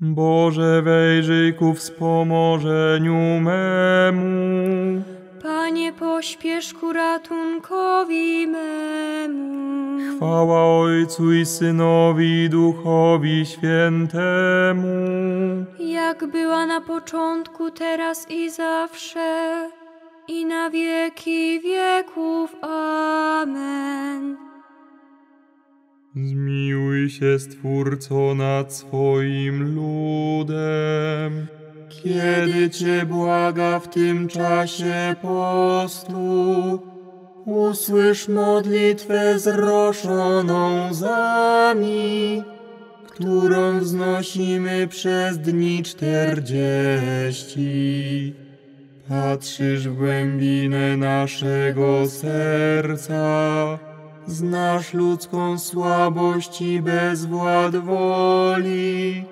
Boże, wejrzyj ku wspomożeniu memu. Panie, pośpiesz ku ratunkowi memu. Chwała Ojcu i Synowi, i Duchowi Świętemu. Jak była na początku, teraz i zawsze, i na wieki wieków. Amen. Zmiłuj się, Stwórco, nad swoim ludem, kiedy Cię błaga w tym czasie postu. Usłysz modlitwę zroszoną za nami, którą wznosimy przez dni 40. Patrzysz w głębinę naszego serca, znasz ludzką słabość i bezwład woli.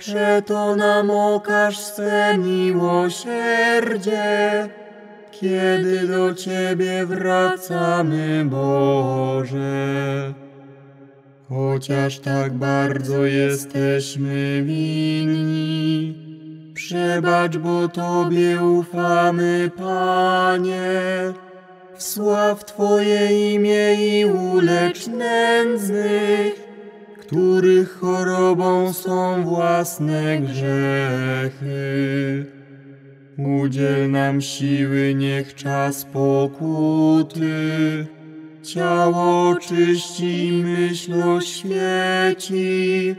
Przeto nam okaż swe miłosierdzie, kiedy do Ciebie wracamy, Boże. Chociaż tak bardzo jesteśmy winni, przebacz, bo Tobie ufamy, Panie. Sław Twoje imię i ulecz nędznych, których chorobą są własne grzechy. Udziel nam siły, niech czas pokuty ciało czyści i myśl oświeci.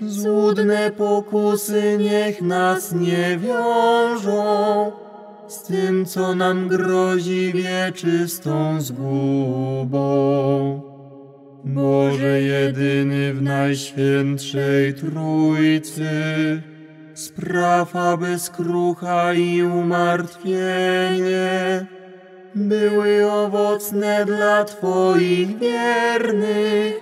Złudne pokusy niech nas nie wiążą z tym, co nam grozi wieczystą zgubą. Boże jedyny w Najświętszej Trójcy, spraw, aby skrucha i umartwienie były owocne dla Twoich wiernych,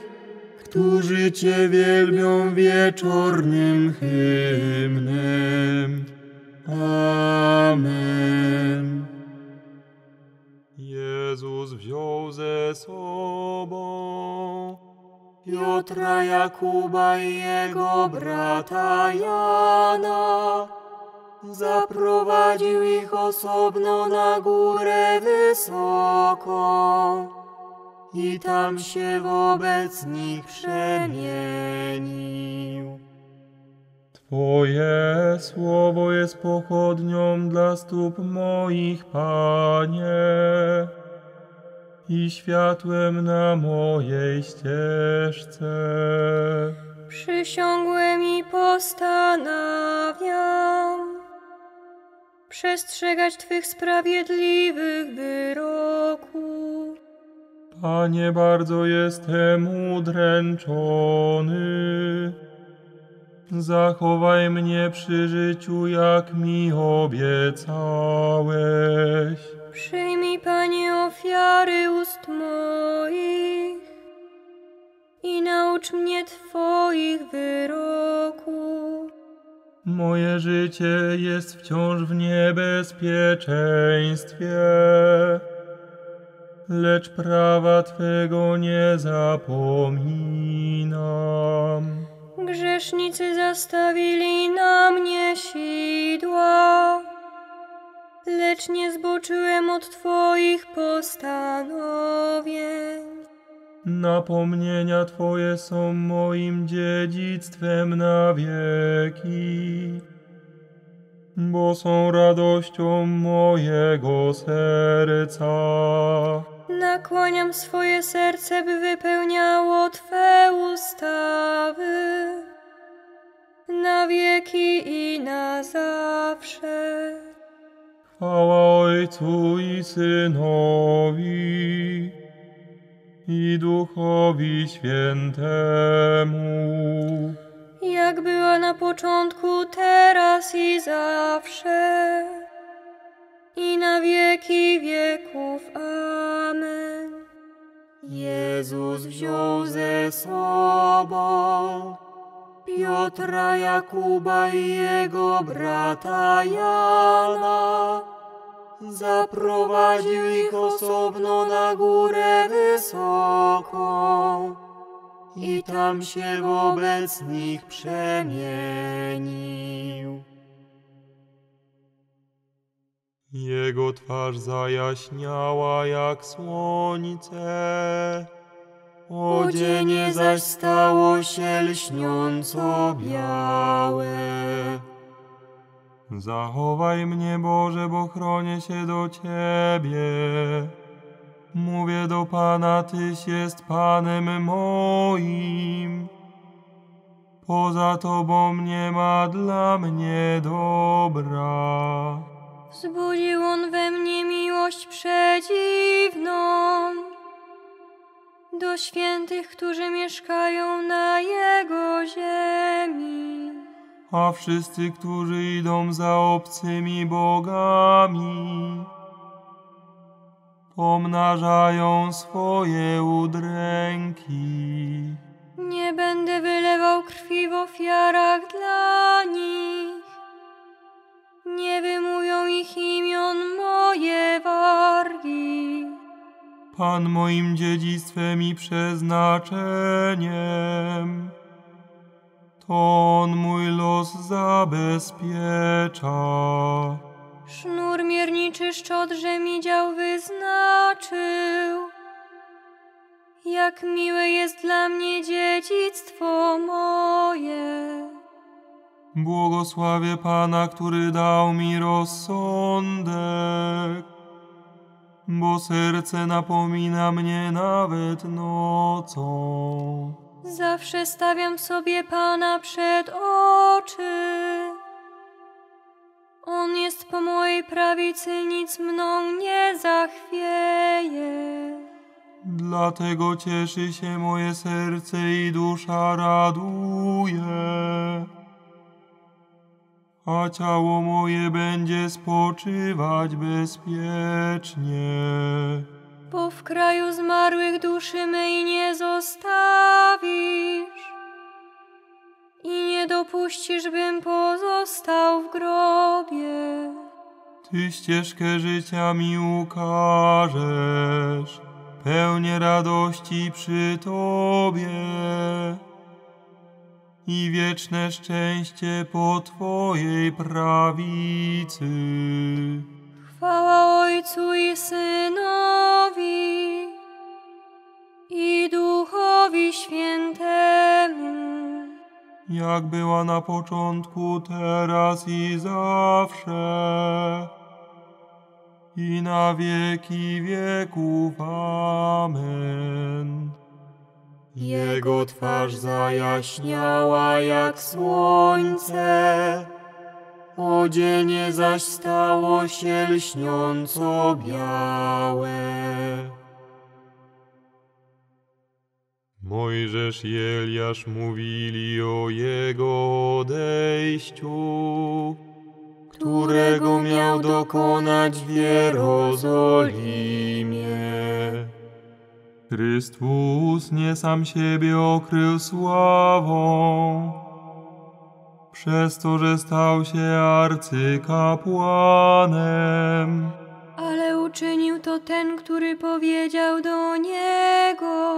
którzy Cię wielbią wieczornym hymnem. Amen. Jezus wziął ze sobą Piotra, Jakuba i jego brata Jana. Zaprowadził ich osobno na górę wysoką i tam się wobec nich przemienił. Twoje słowo jest pochodnią dla stóp moich, Panie, i światłem na mojej ścieżce. Przysiągłem i postanawiam przestrzegać Twych sprawiedliwych wyroków. Panie, bardzo jestem udręczony. Zachowaj mnie przy życiu, jak mi obiecałeś. Przyjmij, Panie, ofiary ust moich i naucz mnie Twoich wyroków. Moje życie jest wciąż w niebezpieczeństwie, lecz prawa Twego nie zapominam. Grzesznicy zastawili na mnie sidła, lecz nie zboczyłem od Twoich postanowień. Napomnienia Twoje są moim dziedzictwem na wieki, bo są radością mojego serca. Nakłaniam swoje serce, by wypełniało Twe ustawy na wieki i na zawsze. Chwała Ojcu i Synowi, i Duchowi Świętemu. Jak była na początku, teraz i zawsze, i na wieki wieków. Amen. Jezus wziął ze sobą Piotra, Jakuba i jego brata Jana. Zaprowadził ich osobno na górę wysoką i tam się wobec nich przemienił. Jego twarz zajaśniała jak słońce, odzienie zaś stało się lśniąco białe. Zachowaj mnie, Boże, bo chronię się do Ciebie. Mówię do Pana, Tyś jest Panem moim. Poza Tobą nie ma dla mnie dobra. Wzbudził On we mnie miłość przedziwną do świętych, którzy mieszkają na Jego ziemi. A wszyscy, którzy idą za obcymi bogami, pomnażają swoje udręki. Nie będę wylewał krwi w ofiarach dla nich, nie wymówią ich imion moje wargi. Pan moim dziedzictwem i przeznaczeniem, to On mój los zabezpiecza. Sznur mierniczy szczodrze mi dział wyznaczył. Jak miłe jest dla mnie dziedzictwo moje. Błogosławię Pana, który dał mi rozsądek, bo serce napomina mnie nawet nocą. Zawsze stawiam sobie Pana przed oczy. On jest po mojej prawicy, nic mną nie zachwieje. Dlatego cieszy się moje serce i dusza raduje, a ciało moje będzie spoczywać bezpiecznie. Bo w kraju zmarłych duszy mej nie zostawisz i nie dopuścisz, bym pozostał w grobie. Ty ścieżkę życia mi ukażesz, pełnię radości przy Tobie i wieczne szczęście po Twojej prawicy. Chwała Ojcu i Synowi, i Duchowi Świętemu, jak była na początku, teraz i zawsze, i na wieki wieków. Amen. Jego twarz zajaśniała jak słońce, odzienie zaś stało się lśniąco białe. Mojżesz i Eliasz mówili o Jego odejściu, którego miał dokonać w Jerozolimie. Chrystus nie sam siebie okrył sławą, przez to, że stał się arcykapłanem. Ale uczynił to Ten, który powiedział do Niego: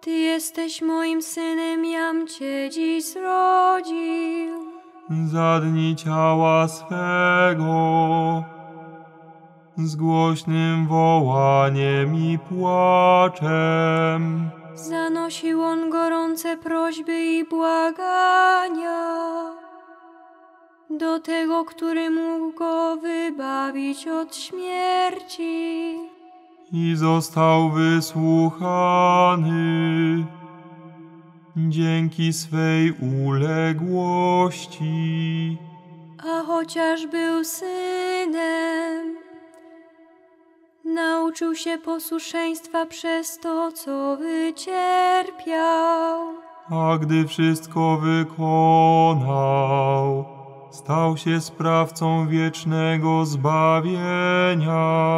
Ty jesteś moim Synem, jam Cię dziś zrodził. Za dni ciała swego, z głośnym wołaniem i płaczem, zanosił On gorące prośby i błagania do Tego, który mógł Go wybawić od śmierci. I został wysłuchany dzięki swej uległości. A chociaż był synem, nauczył się posłuszeństwa przez to, co wycierpiał. A gdy wszystko wykonał, stał się sprawcą wiecznego zbawienia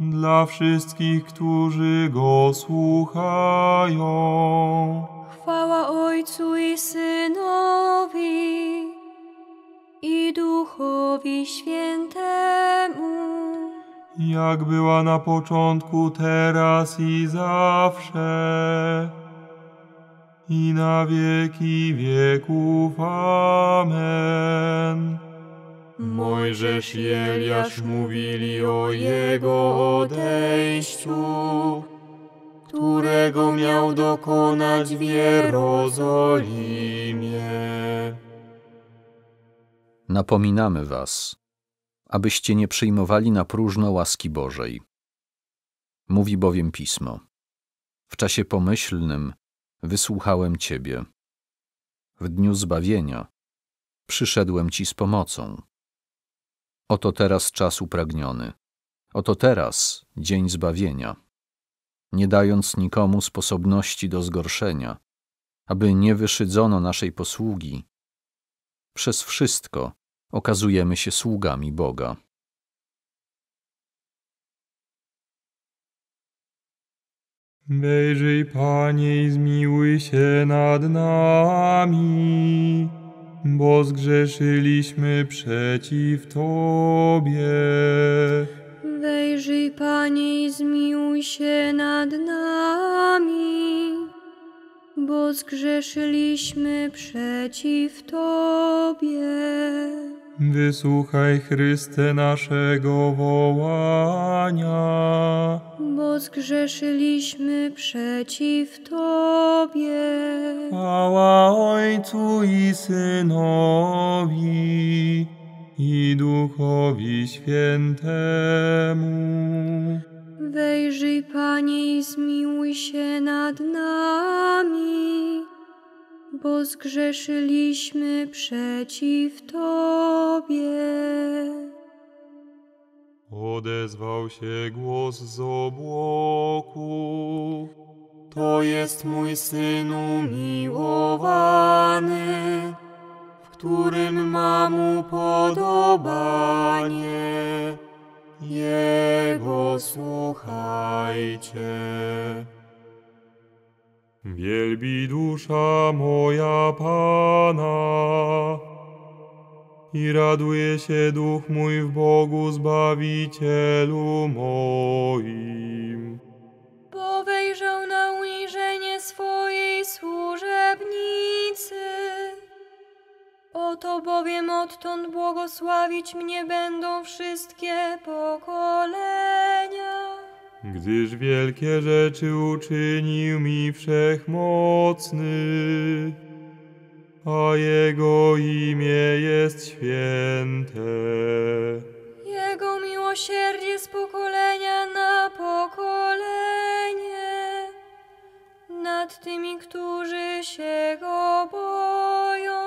dla wszystkich, którzy Go słuchają. Chwała Ojcu i Synowi, i Duchowi Świętemu, jak była na początku, teraz i zawsze, i na wieki wieków. Amen. Mojżesz i Eliasz mówili o jego odejściu, którego miał dokonać w Jerozolimie. Napominamy was, abyście nie przyjmowali na próżno łaski Bożej. Mówi bowiem Pismo: w czasie pomyślnym wysłuchałem Ciebie. W dniu zbawienia przyszedłem Ci z pomocą. Oto teraz czas upragniony. Oto teraz dzień zbawienia. Nie dając nikomu sposobności do zgorszenia, aby nie wyszydzono naszej posługi, przez wszystko okazujemy się sługami Boga. Wejrzyj, Panie, i zmiłuj się nad nami, bo zgrzeszyliśmy przeciw Tobie. Wejrzyj, Panie, i zmiłuj się nad nami, bo zgrzeszyliśmy przeciw Tobie. Wysłuchaj, Chryste, naszego wołania, bo zgrzeszyliśmy przeciw Tobie. Chwała Ojcu i Synowi, i Duchowi Świętemu. Wejrzyj, Panie, i zmiłuj się nad nami, bo zgrzeszyliśmy przeciw Tobie. Odezwał się głos z obłoku: to jest mój Syn umiłowany, w którym mam upodobanie. Jego słuchajcie. Wielbi dusza moja Pana, i raduje się duch mój w Bogu Zbawicielu moim. Bo wejrzał na uniżenie swojej służebnicy. Oto bowiem odtąd błogosławić mnie będą wszystkie pokolenia. Gdyż wielkie rzeczy uczynił mi Wszechmocny, a Jego imię jest święte. Jego miłosierdzie z pokolenia na pokolenie nad tymi, którzy się Go boją.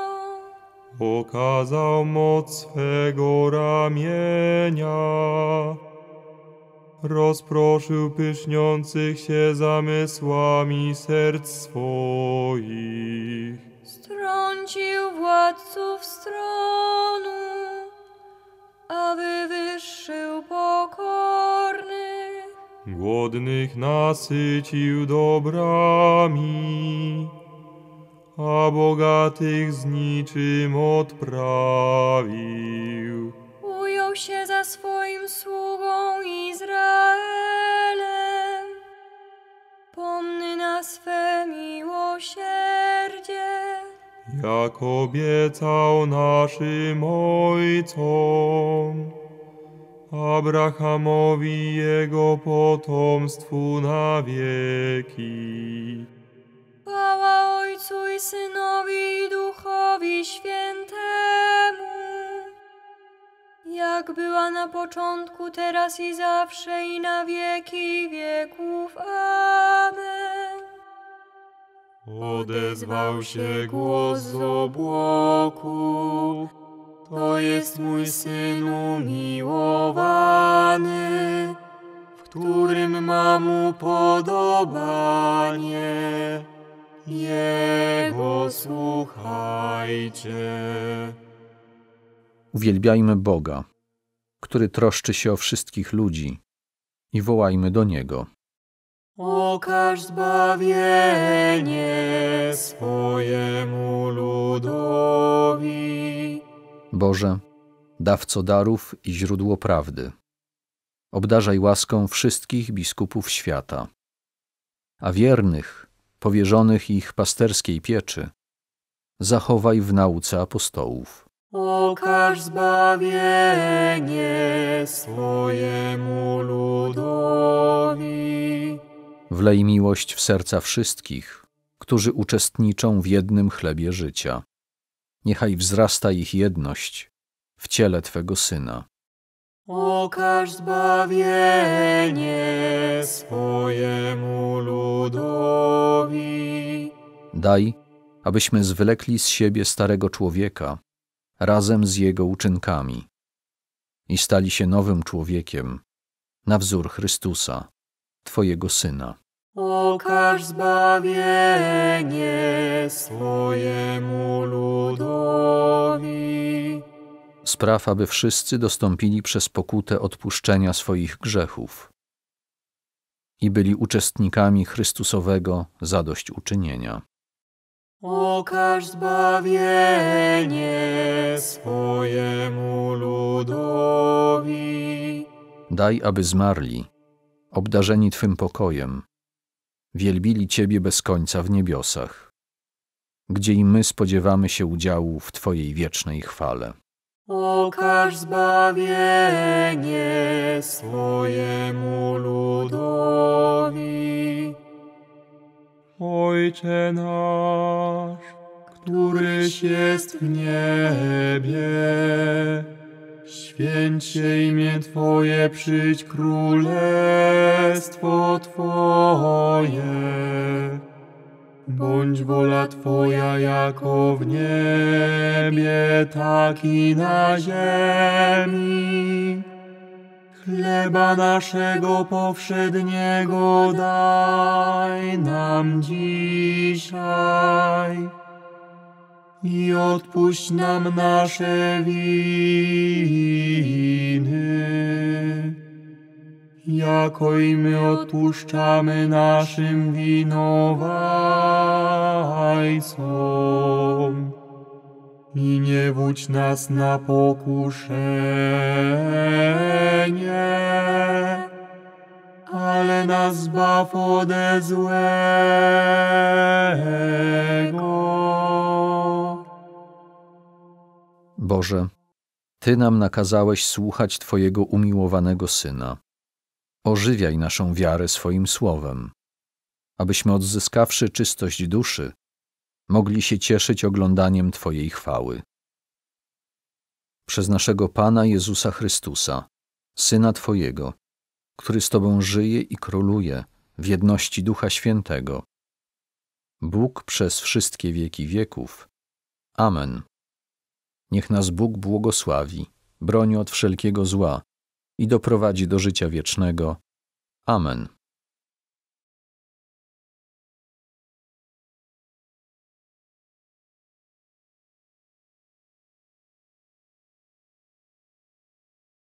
Pokazał moc swego ramienia, rozproszył pyszniących się zamysłami serc swoich. Strącił władców z tronu, a wywyższył pokornych. Głodnych nasycił dobrami, a bogatych z niczym odprawił. Ujął się za swoim sługą Izraelem, pomny na swe miłosierdzie, jak obiecał naszym ojcom, Abrahamowi, jego potomstwu na wieki. Chwała Ojcu i Synowi, i Duchowi Świętemu, jak była na początku, teraz i zawsze, i na wieki wieków. Amen. Odezwał się głos z obłoku: to jest mój Syn umiłowany, w którym mam upodobanie. Jego słuchajcie. Uwielbiajmy Boga, który troszczy się o wszystkich ludzi, i wołajmy do Niego. Okaż zbawienie swojemu ludowi. Boże, dawco darów i źródło prawdy, obdarzaj łaską wszystkich biskupów świata, a wiernych, powierzonych ich pasterskiej pieczy, zachowaj w nauce apostołów. Okaż zbawienie swojemu ludowi. Wlej miłość w serca wszystkich, którzy uczestniczą w jednym chlebie życia. Niechaj wzrasta ich jedność w ciele Twego Syna. Okaż zbawienie swojemu ludowi. Daj, abyśmy zwlekli z siebie starego człowieka razem z jego uczynkami i stali się nowym człowiekiem na wzór Chrystusa, Twojego Syna. Okaż zbawienie swojemu ludowi. Spraw, aby wszyscy dostąpili przez pokutę odpuszczenia swoich grzechów i byli uczestnikami Chrystusowego zadośćuczynienia. Okaż zbawienie swojemu ludowi. Daj, aby zmarli, obdarzeni Twym pokojem, wielbili Ciebie bez końca w niebiosach, gdzie i my spodziewamy się udziału w Twojej wiecznej chwale. Okaż zbawienie swojemu ludowi. Ojcze nasz, któryś jest w niebie, święć się imię Twoje, przyjdź królestwo Twoje. Bądź wola Twoja jako w niebie, tak i na ziemi. Chleba naszego powszedniego daj nam dzisiaj i odpuść nam nasze winy, jako i my odpuszczamy naszym winowajcom. I nie wódź nas na pokuszenie, ale nas zbaw ode złego. Boże, Ty nam nakazałeś słuchać Twojego umiłowanego Syna. Ożywiaj naszą wiarę swoim słowem, abyśmy odzyskawszy czystość duszy, mogli się cieszyć oglądaniem Twojej chwały. Przez naszego Pana Jezusa Chrystusa, Syna Twojego, który z Tobą żyje i króluje w jedności Ducha Świętego, Bóg przez wszystkie wieki wieków. Amen. Niech nas Bóg błogosławi, broni od wszelkiego zła i doprowadzi do życia wiecznego. Amen.